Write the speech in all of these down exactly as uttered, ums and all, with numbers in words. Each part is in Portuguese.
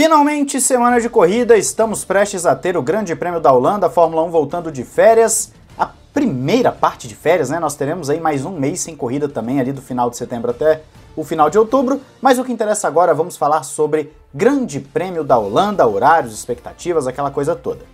Finalmente, semana de corrida, estamos prestes a ter o Grande Prêmio da Holanda, a Fórmula um voltando de férias, a primeira parte de férias, né? Nós teremos aí mais um mês sem corrida também, ali do final de setembro até o final de outubro, mas o que interessa agora, vamos falar sobre Grande Prêmio da Holanda, horários, expectativas, aquela coisa toda.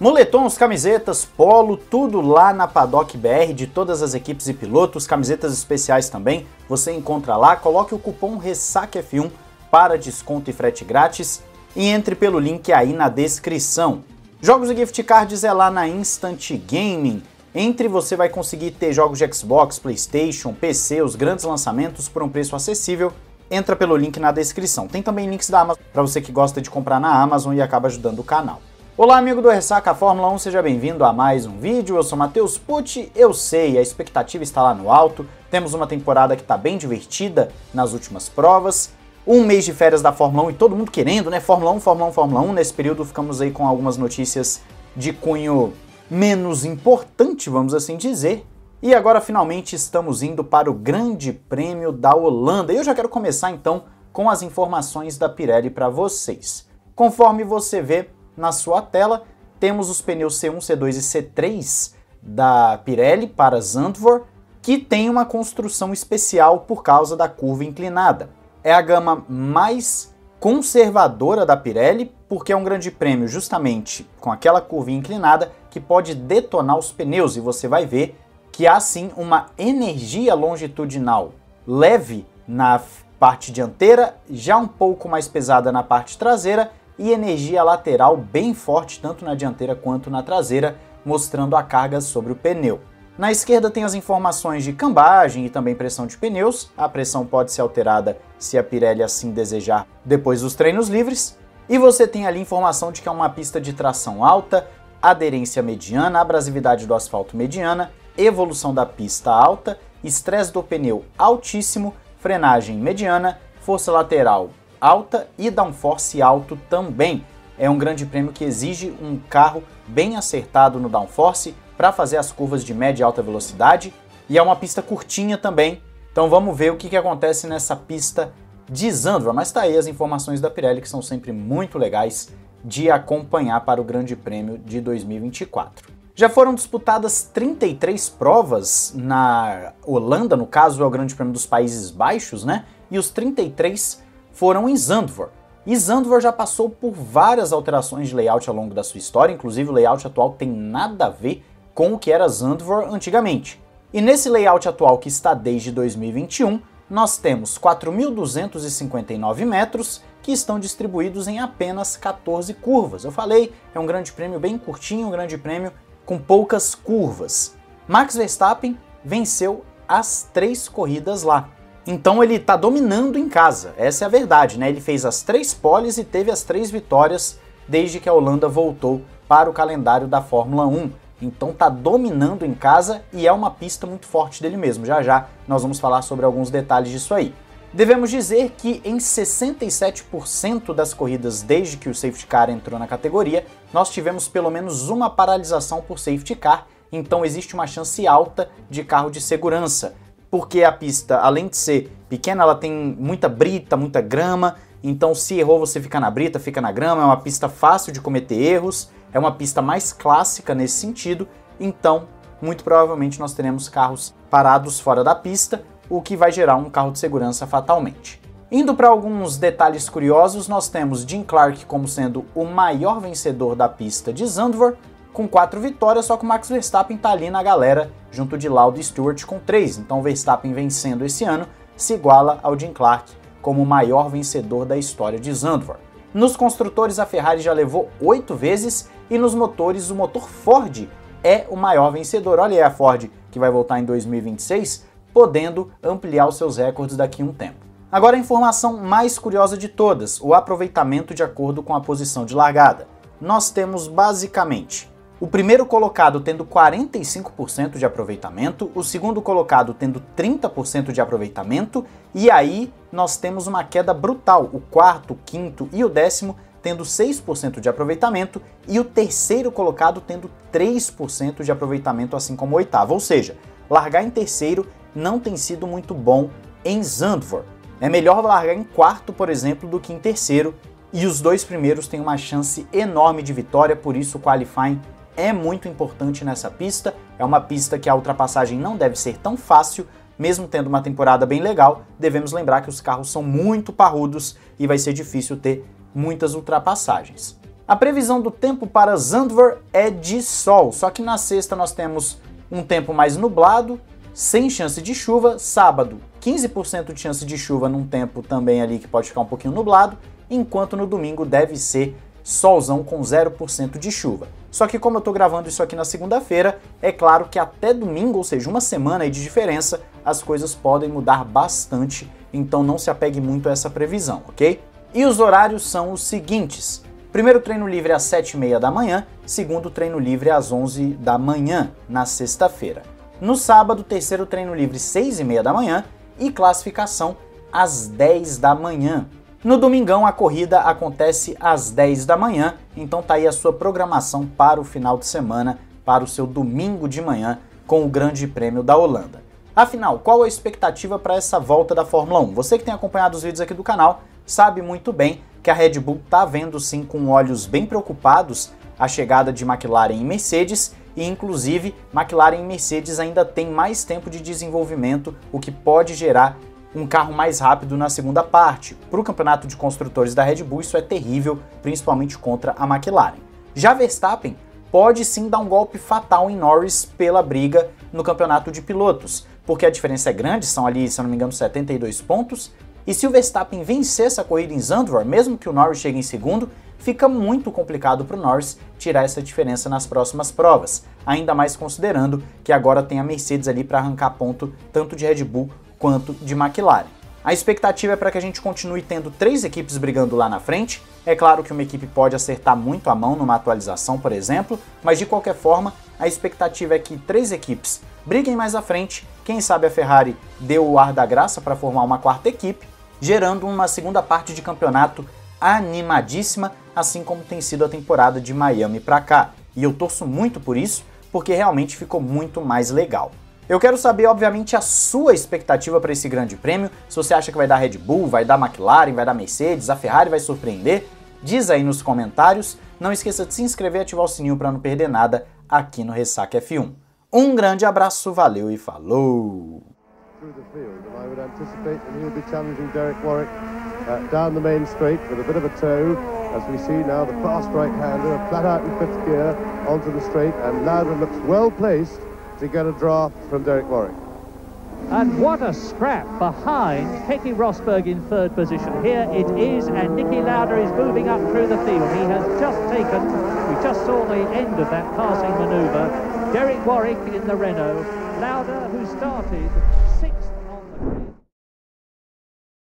Moletons, camisetas, polo, tudo lá na Paddock B R de todas as equipes e pilotos, camisetas especiais também, você encontra lá, coloque o cupom RESSACAF um para desconto e frete grátis e entre pelo link aí na descrição. Jogos e gift cards é lá na Instant Gaming, entre você vai conseguir ter jogos de Xbox, PlayStation, P C, os grandes lançamentos por um preço acessível, entra pelo link na descrição. Tem também links da Amazon para você que gosta de comprar na Amazon e acaba ajudando o canal. Olá amigo do Ressaca Fórmula um, seja bem-vindo a mais um vídeo, eu sou Matheus Pucci, eu sei, a expectativa está lá no alto, temos uma temporada que está bem divertida nas últimas provas, um mês de férias da Fórmula um e todo mundo querendo, né, Fórmula um, Fórmula um, Fórmula um, nesse período ficamos aí com algumas notícias de cunho menos importante, vamos assim dizer, e agora finalmente estamos indo para o Grande Prêmio da Holanda, e eu já quero começar então com as informações da Pirelli para vocês. Conforme você vê na sua tela, temos os pneus C um, C dois e C três da Pirelli para Zandvoort, que tem uma construção especial por causa da curva inclinada. É a gama mais conservadora da Pirelli, porque é um grande prêmio justamente com aquela curva inclinada que pode detonar os pneus, e você vai ver que há sim uma energia longitudinal leve na parte dianteira, já um pouco mais pesada na parte traseira, e energia lateral bem forte tanto na dianteira quanto na traseira, mostrando a carga sobre o pneu. Na esquerda tem as informações de cambagem e também pressão de pneus, a pressão pode ser alterada se a Pirelli assim desejar depois dos treinos livres, e você tem ali informação de que é uma pista de tração alta, aderência mediana, abrasividade do asfalto mediana, evolução da pista alta, estresse do pneu altíssimo, frenagem mediana, força lateral alta e downforce alto também. É um grande prêmio que exige um carro bem acertado no downforce para fazer as curvas de média e alta velocidade, e é uma pista curtinha também, então vamos ver o que, que acontece nessa pista de Zandvoort, mas tá aí as informações da Pirelli que são sempre muito legais de acompanhar para o Grande Prêmio de dois mil e vinte e quatro. Já foram disputadas trinta e três provas na Holanda, no caso é o Grande Prêmio dos Países Baixos, né? E os trinta e três foram em Zandvoort, e Zandvoort já passou por várias alterações de layout ao longo da sua história, inclusive o layout atual tem nada a ver com o que era Zandvoort antigamente. E nesse layout atual que está desde dois mil e vinte e um, nós temos quatro mil duzentos e cinquenta e nove metros que estão distribuídos em apenas catorze curvas. Eu falei, é um grande prêmio bem curtinho, um grande prêmio com poucas curvas. Max Verstappen venceu as três corridas lá. Então ele tá dominando em casa, essa é a verdade, né? Ele fez as três poles e teve as três vitórias desde que a Holanda voltou para o calendário da Fórmula um. Então tá dominando em casa e é uma pista muito forte dele mesmo. Já já nós vamos falar sobre alguns detalhes disso aí. Devemos dizer que em sessenta e sete por cento das corridas desde que o safety car entrou na categoria, nós tivemos pelo menos uma paralisação por safety car, então existe uma chance alta de carro de segurança. Porque a pista, além de ser pequena, ela tem muita brita, muita grama, então se errou você fica na brita, fica na grama, é uma pista fácil de cometer erros, é uma pista mais clássica nesse sentido, então muito provavelmente nós teremos carros parados fora da pista, o que vai gerar um carro de segurança fatalmente. Indo para alguns detalhes curiosos, nós temos Jim Clark como sendo o maior vencedor da pista de Zandvoort, com quatro vitórias, só que o Max Verstappen tá ali na galera, junto de Lauda e Stewart com três. Então o Verstappen vencendo esse ano se iguala ao Jim Clark como o maior vencedor da história de Zandvoort. Nos construtores a Ferrari já levou oito vezes e nos motores o motor Ford é o maior vencedor. Olha aí a Ford que vai voltar em dois mil e vinte e seis, podendo ampliar os seus recordes daqui a um tempo. Agora a informação mais curiosa de todas, o aproveitamento de acordo com a posição de largada. Nós temos basicamente o primeiro colocado tendo quarenta e cinco por cento de aproveitamento, o segundo colocado tendo trinta por cento de aproveitamento, e aí nós temos uma queda brutal, o quarto, o quinto e o décimo tendo seis por cento de aproveitamento, e o terceiro colocado tendo três por cento de aproveitamento, assim como o oitavo, ou seja, largar em terceiro não tem sido muito bom em Zandvoort. É melhor largar em quarto, por exemplo, do que em terceiro, e os dois primeiros têm uma chance enorme de vitória, por isso o qualifying é muito importante nessa pista. É uma pista que a ultrapassagem não deve ser tão fácil, mesmo tendo uma temporada bem legal, devemos lembrar que os carros são muito parrudos e vai ser difícil ter muitas ultrapassagens. A previsão do tempo para Zandvoort é de sol, só que na sexta nós temos um tempo mais nublado, sem chance de chuva. Sábado, quinze por cento de chance de chuva num tempo também ali que pode ficar um pouquinho nublado, enquanto no domingo deve ser solzão com zero por cento de chuva. Só que como eu tô gravando isso aqui na segunda-feira, é claro que até domingo, ou seja, uma semana aí de diferença, as coisas podem mudar bastante, então não se apegue muito a essa previsão, ok? E os horários são os seguintes: primeiro treino livre às sete e meia da manhã, segundo treino livre às onze da manhã, na sexta-feira. No sábado, terceiro treino livre seis e meia da manhã e classificação às dez da manhã. No domingão, a corrida acontece às dez da manhã, então tá aí a sua programação para o final de semana, para o seu domingo de manhã, com o Grande Prêmio da Holanda. Afinal, qual a expectativa para essa volta da Fórmula um? Você que tem acompanhado os vídeos aqui do canal sabe muito bem que a Red Bull tá vendo sim com olhos bem preocupados a chegada de McLaren e Mercedes, e inclusive McLaren e Mercedes ainda tem mais tempo de desenvolvimento, o que pode gerar um carro mais rápido na segunda parte. Para o campeonato de construtores da Red Bull isso é terrível, principalmente contra a McLaren. Já Verstappen pode sim dar um golpe fatal em Norris pela briga no campeonato de pilotos, porque a diferença é grande, são ali, se eu não me engano, setenta e dois pontos, e se o Verstappen vencer essa corrida em Zandvoort, mesmo que o Norris chegue em segundo, fica muito complicado para o Norris tirar essa diferença nas próximas provas, ainda mais considerando que agora tem a Mercedes ali para arrancar ponto tanto de Red Bull quanto de McLaren. A expectativa é para que a gente continue tendo três equipes brigando lá na frente. É claro que uma equipe pode acertar muito a mão numa atualização, por exemplo, mas de qualquer forma, a expectativa é que três equipes briguem mais à frente, quem sabe a Ferrari deu o ar da graça para formar uma quarta equipe, gerando uma segunda parte de campeonato animadíssima, assim como tem sido a temporada de Miami para cá. E eu torço muito por isso, porque realmente ficou muito mais legal. Eu quero saber, obviamente, a sua expectativa para esse grande prêmio, se você acha que vai dar Red Bull, vai dar McLaren, vai dar Mercedes, a Ferrari vai surpreender, diz aí nos comentários. Não esqueça de se inscrever e ativar o sininho para não perder nada aqui no Ressaca F um. Um grande abraço, valeu e falou! As we see now, the fast right-hander flat out in fifth gear onto the straight, and Lauda looks well placed to get a draft from Derek Warwick. And what a scrap behind Keke Rosberg in third position. Here it is, and Nicky Lauda is moving up through the field. He has just taken, we just saw the end of that passing manoeuvre. Derek Warwick in the Renault, Lauda who started...